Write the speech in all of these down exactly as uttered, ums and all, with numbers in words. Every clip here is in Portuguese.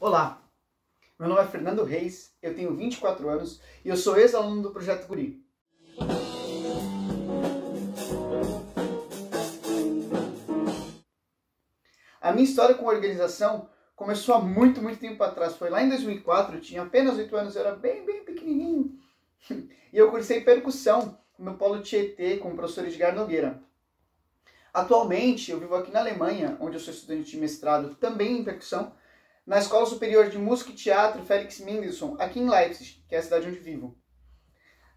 Olá, meu nome é Fernando Reis, eu tenho vinte e quatro anos e eu sou ex-aluno do Projeto Guri. A minha história com a organização começou há muito, muito tempo atrás. Foi lá em dois mil e quatro, eu tinha apenas oito anos, eu era bem, bem pequenininho. E eu cursei percussão no Polo Tietê com o professor Edgar Nogueira. Atualmente, eu vivo aqui na Alemanha, onde eu sou estudante de mestrado também em percussão, na Escola Superior de Música e Teatro Félix Mendelssohn, aqui em Leipzig, que é a cidade onde vivo.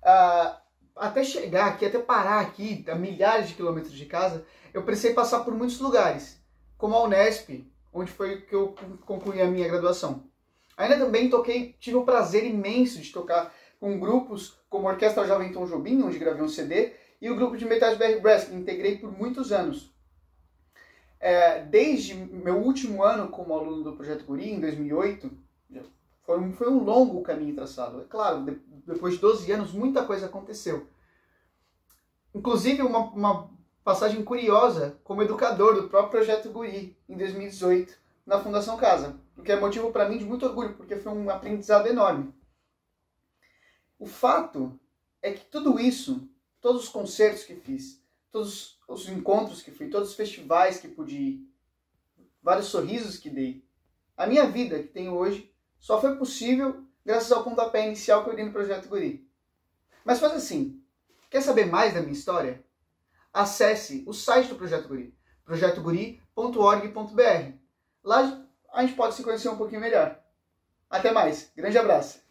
Uh, até chegar aqui, até parar aqui, a milhares de quilômetros de casa, eu precisei passar por muitos lugares, como a Unesp, onde foi que eu concluí a minha graduação. Ainda também toquei, tive o prazer imenso de tocar com grupos como a Orquestra Jovem Tom Jobim, onde gravei um C D, e o grupo de Metallberg Brass, que integrei por muitos anos. É, desde meu último ano como aluno do Projeto Guri, em dois mil e oito, foi um, foi um longo caminho traçado. É claro, de, depois de doze anos, muita coisa aconteceu. Inclusive, uma, uma passagem curiosa como educador do próprio Projeto Guri, em dois mil e dezoito, na Fundação Casa. O que é motivo para mim de muito orgulho, porque foi um aprendizado enorme. O fato é que tudo isso, todos os concertos que fiz, todos os encontros que fui, todos os festivais que pude ir, vários sorrisos que dei, a minha vida que tenho hoje só foi possível graças ao pontapé inicial que eu dei no Projeto Guri. Mas faz assim, quer saber mais da minha história? Acesse o site do Projeto Guri, projeto guri ponto org ponto br. Lá a gente pode se conhecer um pouquinho melhor. Até mais, grande abraço!